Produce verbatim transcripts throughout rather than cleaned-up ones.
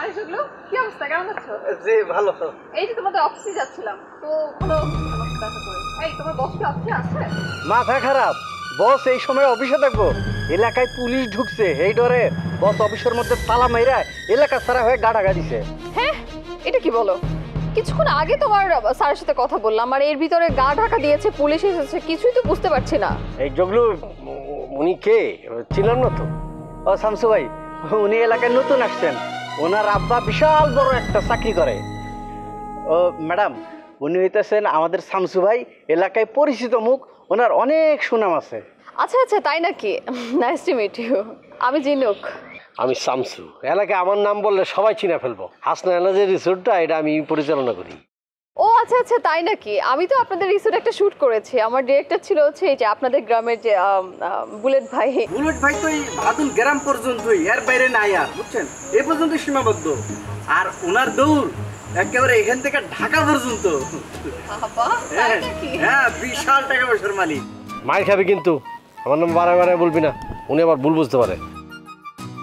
আয়েশগুলো কি অবস্থা, কেমন আছো? জি ভালো। এই যে তোমাদের অফিসে যাচ্ছিলাম তো ভালো অবস্থা করে। এই তোমার বস কি অফিসে আছে? মাথা খারাপ, বস এই সময় অফিসে থাকবো? এলাকায় পুলিশ ঢুকছে এই ডরে বস অফিসের মধ্যে তালা মাইরা এলাকা সারা হয়ে গা ঢাকা দিছে। হ্যাঁ এটা কি বলো, কিছুক্ষণ আগে তোমার স্যারের সাথে কথা বললাম আর এর ভিতরে গা ঢাকা দিয়েছে পুলিশ এসেছে, কিছুই তো বুঝতে পারছি না। এই জগলু উনি কে ছিলেন না তো? ও শামসু ভাই উনি এলাকায় নতুন আসছেন, ওনার আব্বা বিশাল বড় একটা চাকরি করে। ও ম্যাডাম উনি হইতেছেন আমাদের শামসু ভাই, এলাকায় পরিচিত মুখ, ওনার অনেক সুনাম আছে। আচ্ছা আচ্ছা তাই নাকি, নাইস টু মিট ইউ। আমি জিনুক। আমি শামসু, এলাকায় আমার নাম বললে সবাই চিনে ফেলবো। হাসনা এলাজের রিসোর্টটা এটা আমি পরিচালনা করি। ও আচ্ছা আচ্ছা তাই নাকি, আমি তো আপনাদের রিসোর্ট একটা শুট করেছি, আমার ডিরেক্টর ছিল হচ্ছে এই যে আপনাদের গ্রামের যে বুলেট ভাই। বুলেট ভাই তো এই ভাদুল গ্রাম পর্যন্তই, এর বাইরে নাই আর, বুঝছেন, এই পর্যন্ত সীমাবদ্ধ। আর ওনার দৌড় একেবারে এখান থেকে ঢাকা পর্যন্ত। হ্যাঁ বিশাল টাকা পয়সার মালিক। মায়ের খাবি কিন্তু আমার নাম বারে বারে বলবি না, উনি আবার ভুল বুঝতে পারে।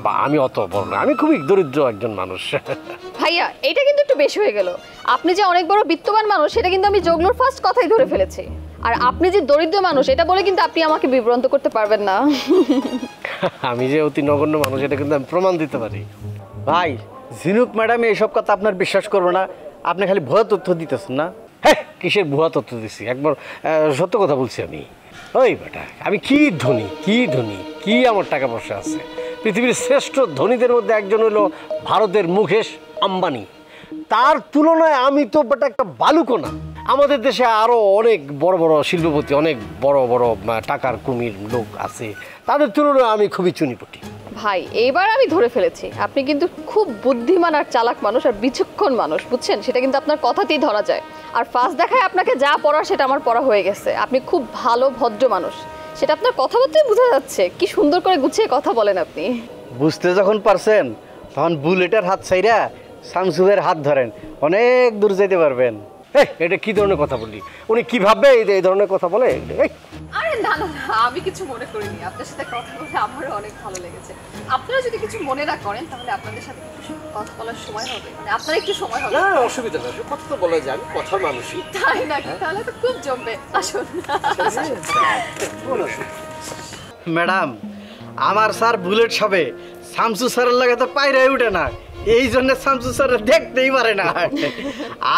বা আমি অত বড় না, আমি খুবই দরিদ্র একজন মানুষ। ভাইয়া এটা কিন্তু একটু বেশি হয়ে গেল, আপনি যে অনেক বড় বিত্তবান মানুষ সেটা কিন্তু আমি জগলুর ফার্স্ট কথাই ধরে ফেলেছি, আর আপনি যে দরিদ্র মানুষ এটা বলে কিন্তু আপনি আমাকে বিভ্রান্ত করতে পারবেন না। আমি যে অতি নগণ্য মানুষ এটা কিন্তু আমি প্রমাণ দিতে পারি। ভাই জিনুক ম্যাডাম এইসব কথা আপনার বিশ্বাস করবো না, আপনি খালি ভুয়া তথ্য দিতেছেন না। হ্যাঁ কিসের ভুয়া তথ্য দিচ্ছি, একবার সত্য কথা বলছি আমি। ওই বেটা আমি কি ধনী, কি ধনী, কি আমার টাকা পয়সা আছে। পৃথিবীর শ্রেষ্ঠ ধনীদের মধ্যে একজন হলো ভারতের মুকেশ আম্বানি, তার তুলনায় আমি তো বাট একটা বালুকোনা। আমাদের দেশে আরও অনেক বড় বড় শিল্পপতি, অনেক বড় বড় টাকার কুমির লোক আছে, তাদের তুলনায় আমি খুবই চুনিপুটি। ভাই এইবার আমি ধরে ফেলেছি, আপনি কিন্তু খুব বুদ্ধিমান আর চালাক মানুষ আর বিচক্ষণ মানুষ, বুঝছেন, সেটা কিন্তু আপনার কথাতেই ধরা যায়। আর ফার্স্ট দেখায় আপনাকে যা পড়া সেটা আমার পড়া হয়ে গেছে। আপনি খুব ভালো ভদ্র মানুষ, সেটা আপনার কথাবার্তায় বোঝা যাচ্ছে, কি সুন্দর করে গুছিয়ে কথা বলেন আপনি। বুঝতে যখন পারছেন তখন বুলেটের হাত ছাইরা শামসুরের হাত ধরেন, অনেক দূর যেতে পারবেন। এটা কি ধরনের কথা বলি, উনি কি ভাববে এই ধরনের কথা বলে? আরে না না আমি কিছু মনে করিনি, আপনার সাথে কথা বলে আমারও অনেক ভালো লেগেছে। আপনারা যদি কিছু মনে না করেন তাহলে আপনাদের সাথে কিছু কথা বলার সময় হবে, মানে আপনার একটু সময় হবে। না অসুবিধা নেই, কথা তো বলা যায়, আমি কথার মানুষই। তাই নাকি, তাহলে তো খুব জমবে। আসুন ম্যাডাম, আমার স্যার বুলেট সবে শামসু স্যারের লাগে তো পায়রাই উঠে না, এই জন্য শামসু স্যার দেখতেই পারে না।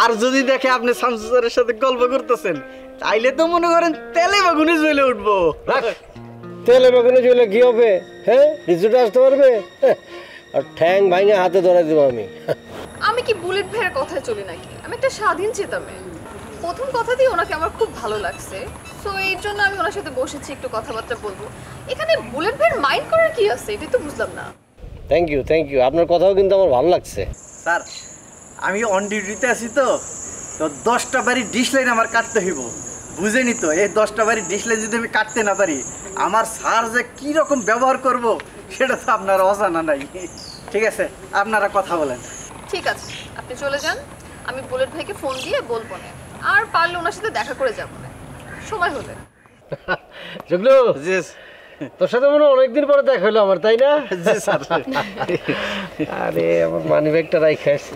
আর যদি দেখে আপনি শামসু স্যারের সাথে গল্প করতেছেন তাইলে তো মনে করেন তেলে বেগুনে জ্বলে উঠবো। তেলে বেগুনে জ্বলে কি হবে, হ্যাঁ রিজুটা আসতে পারবে আর ঠ্যাং ভাঙে হাতে ধরে দেবো। আমি আমি কি বুলেট ভাইয়ের কথায় চলি নাকি, আমি একটা স্বাধীন চেতা মেয়ে। প্রথম কথা দিয়ে ওনাকে আমার খুব ভালো লাগছে, সো এই জন্য আমি ওনার সাথে বসেছি একটু কথাবার্তা বলবো। এখানে বুলেট ভাইয়ের মাইন্ড করার কি আছে এটাই তো বুঝলাম না। থ্যাংক ইউ থ্যাংক ইউ, আপনার কথাও কিন্তু আমার ভালো লাগছে। স্যার আমি অন ডিউটিতে আছি তো তো দশটা বাড়ি ডিশ লাইন আমার কাটতে হইব, বুঝেনি তো? এই দশটা বাড়ি ডিশ লাইন যদি আমি কাটতে না পারি আমার স্যার যে কীরকম ব্যবহার করব সেটা তো আপনার অজানা নাই। ঠিক আছে আপনারা কথা বলেন। ঠিক আছে আপনি চলে যান, আমি বুলেট ভাইকে ফোন দিয়ে বলবো না, আর পারলে ওনার সাথে দেখা করে যাবো না সময় হলে। জগলু জিস তোর সাথে মনে অনেকদিন পরে দেখা হলো আমার, তাই না? আরে আমার মানি ব্যাগটা রাইখে আসছি।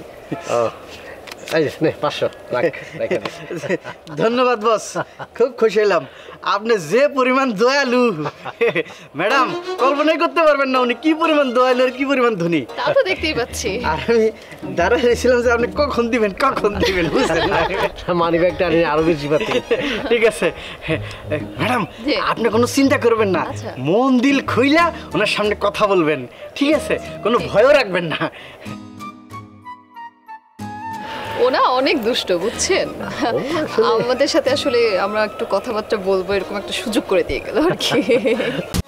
ধন্যবাদ বস, খুব খুশি হলাম। আপনি যে পরিমাণ দয়ালু ম্যাডাম কল্পনাই করতে পারবেন না, উনি কি পরিমাণ দয়ালু আর কি পরিমাণ ধনী তা তো দেখতেই পাচ্ছি। আর আমি দাঁড়া হয়েছিলাম যে আপনি কখন দিবেন কখন দিবেন, বুঝলেন মানি ব্যাগটা আমি আরো বেশি পাচ্ছি। ঠিক আছে ম্যাডাম আপনি কোনো চিন্তা করবেন না, মন দিল খুইলা ওনার সামনে কথা বলবেন, ঠিক আছে? কোনো ভয়ও রাখবেন না। ওনা অনেক দুষ্ট বুঝছেন, আমাদের সাথে আসলে আমরা একটু কথাবার্তা বলবো এরকম একটা সুযোগ করে দিয়ে গেল আর কি।